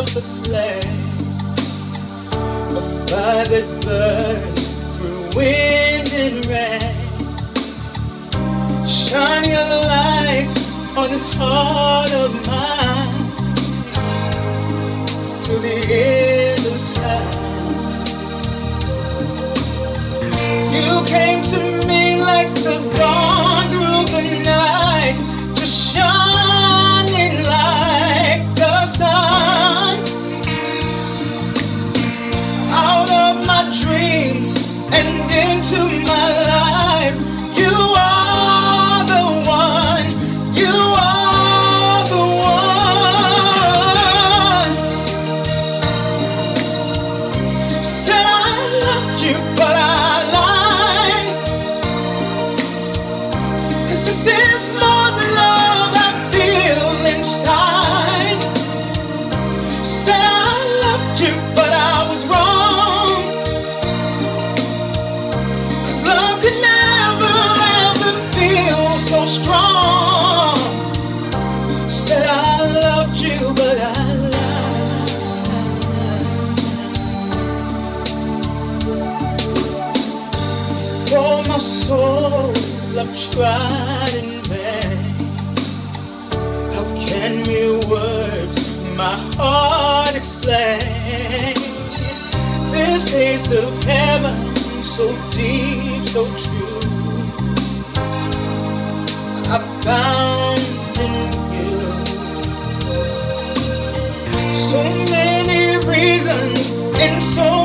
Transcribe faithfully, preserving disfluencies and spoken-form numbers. of the flame, a fire that burns through wind and rain. Shine your light on this heart of mine, to the end of time. You came to me like the dawn through the night, to shining like the sun. Out of my dreams and into my life, you are the one, you are the one. Said I loved you, but I lied, 'cause this is more than love I feel inside. Said I loved you, but I was wrong, 'cause love could never ever feel so strong. Said I loved you, but I lied. For my soul, love tried in vain. How can mere words my heart explain? This taste of heaven, so deep, so true, I found in you. So many reasons and so